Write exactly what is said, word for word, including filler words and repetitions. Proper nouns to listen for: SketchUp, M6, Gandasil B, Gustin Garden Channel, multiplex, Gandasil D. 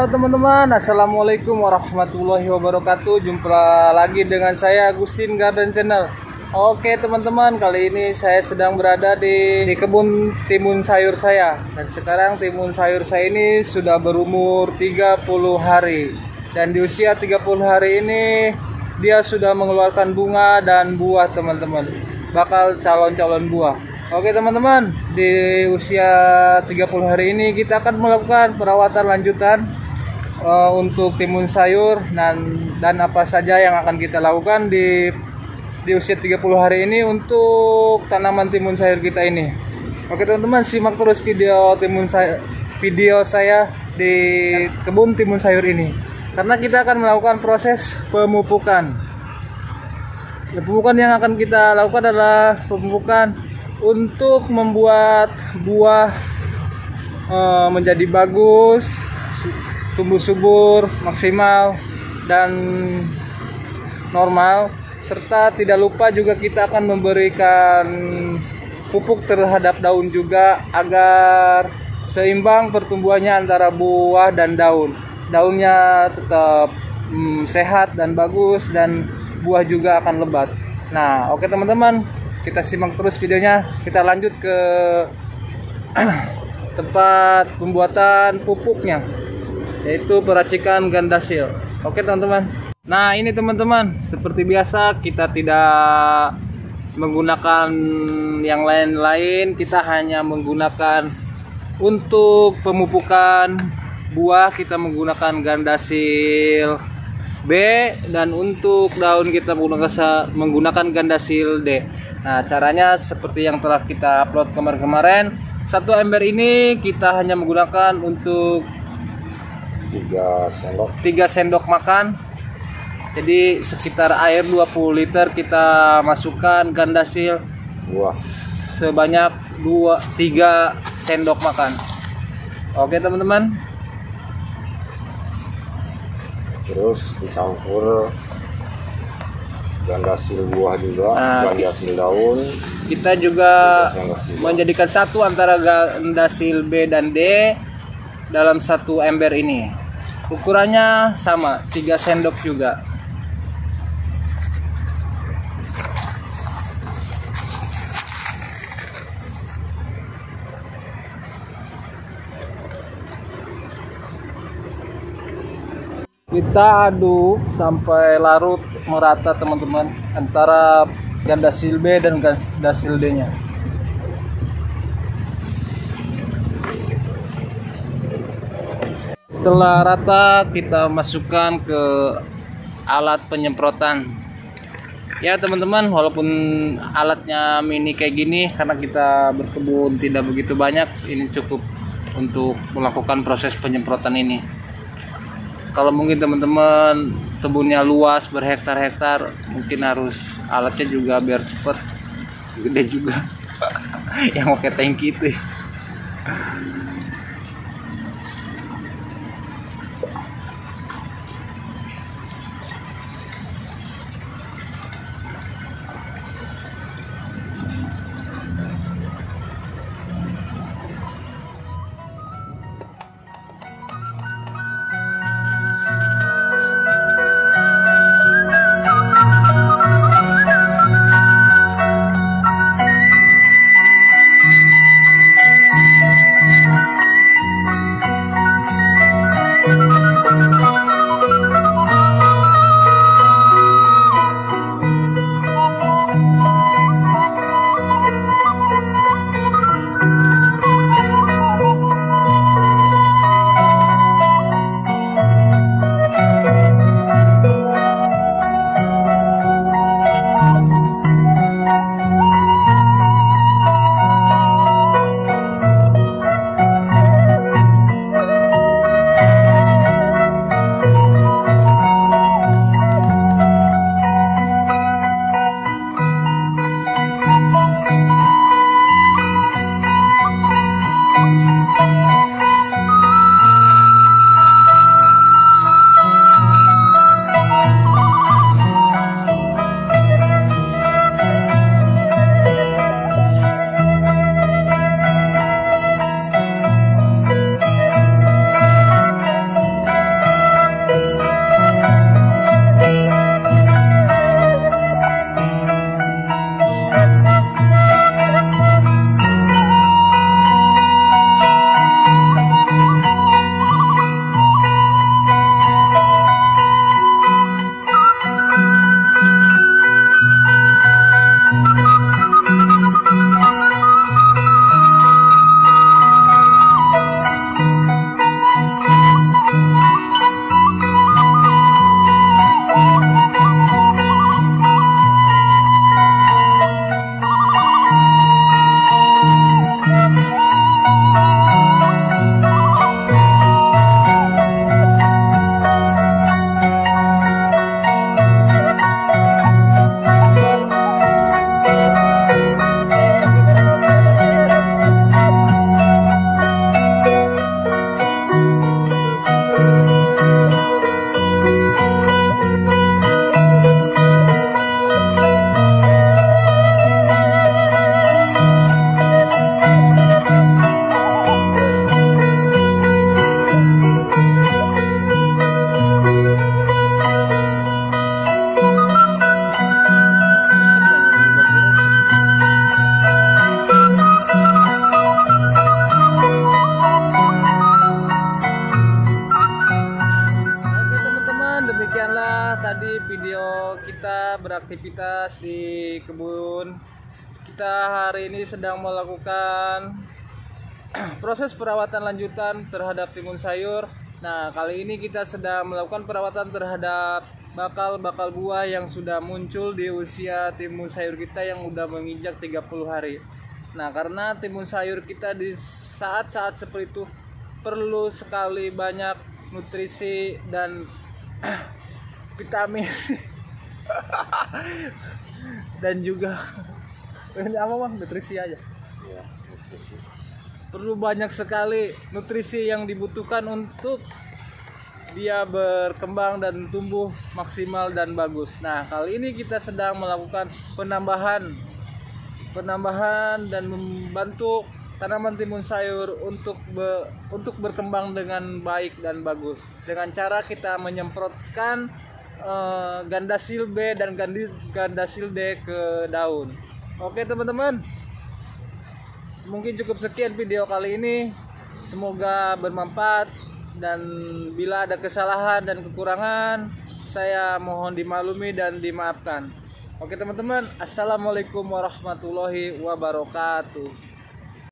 Halo teman-teman, assalamualaikum warahmatullahi wabarakatuh. Jumpa lagi dengan saya Gustin Garden Channel. Oke teman-teman, kali ini saya sedang berada di, di kebun timun sayur saya. Dan sekarang timun sayur saya ini sudah berumur tiga puluh hari. Dan di usia tiga puluh hari ini dia sudah mengeluarkan bunga dan buah teman-teman. Bakal calon-calon buah. Oke teman-teman, di usia tiga puluh hari ini kita akan melakukan perawatan lanjutan uh, untuk timun sayur dan, dan apa saja yang akan kita lakukan di, di usia tiga puluh hari ini untuk tanaman timun sayur kita ini. Oke teman-teman, simak terus video timun sayur, video saya di kebun timun sayur ini, karena kita akan melakukan proses pemupukan. Pemupukan yang akan kita lakukan adalah pemupukan untuk membuat buah e, menjadi bagus, tumbuh subur, maksimal, dan normal. Serta tidak lupa juga kita akan memberikan pupuk terhadap daun juga agar seimbang pertumbuhannya antara buah dan daun. Daunnya tetap mm, sehat dan bagus, dan buah juga akan lebat. Nah, oke teman-teman, kita simak terus videonya. Kita lanjut ke tempat pembuatan pupuknya, yaitu peracikan gandasil. Oke teman-teman. Nah ini teman-teman, seperti biasa kita tidak menggunakan yang lain-lain. Kita hanya menggunakan untuk pemupukan buah, kita menggunakan gandasil B, dan untuk daun kita menggunakan gandasil D. Nah, caranya seperti yang telah kita upload kemarin-kemarin. Satu ember ini kita hanya menggunakan untuk tiga sendok makan. Jadi sekitar air dua puluh liter kita masukkan gandasil buah sebanyak dua tiga sendok makan. Oke teman-teman, terus dicampur gandasil buah juga, nah, gandasil daun. Kita juga menjadikan satu antara gandasil B dan D dalam satu ember ini. Ukurannya sama, tiga sendok juga. Kita aduk sampai larut merata teman-teman, antara gandasil B dan gandasil D nya. Setelah rata kita masukkan ke alat penyemprotan. Ya teman-teman, walaupun alatnya mini kayak gini, karena kita berkebun tidak begitu banyak, ini cukup untuk melakukan proses penyemprotan ini. Kalau mungkin teman-teman kebunnya luas, berhektar-hektar, mungkin harus alatnya juga biar cepat gede juga. Yang pakai tangki itu. Bye. biasa beraktivitas di kebun. Kita hari ini sedang melakukan proses perawatan lanjutan terhadap timun sayur. Nah, kali ini kita sedang melakukan perawatan terhadap bakal-bakal buah yang sudah muncul di usia timun sayur kita yang udah menginjak tiga puluh hari. Nah, karena timun sayur kita di saat-saat seperti itu perlu sekali banyak nutrisi dan vitamin dan juga ini apa bang, nutrisi aja ya, nutrisi. Perlu banyak sekali nutrisi yang dibutuhkan untuk dia berkembang dan tumbuh maksimal dan bagus. Nah, kali ini kita sedang melakukan penambahan penambahan dan membantu tanaman timun sayur untuk be, untuk berkembang dengan baik dan bagus dengan cara kita menyemprotkan uh, Gandasil B dan Gandasil D ke daun. Oke teman-teman, mungkin cukup sekian video kali ini. Semoga bermanfaat, dan bila ada kesalahan dan kekurangan saya mohon dimaklumi dan dimaafkan. Oke teman-teman, assalamualaikum warahmatullahi wabarakatuh.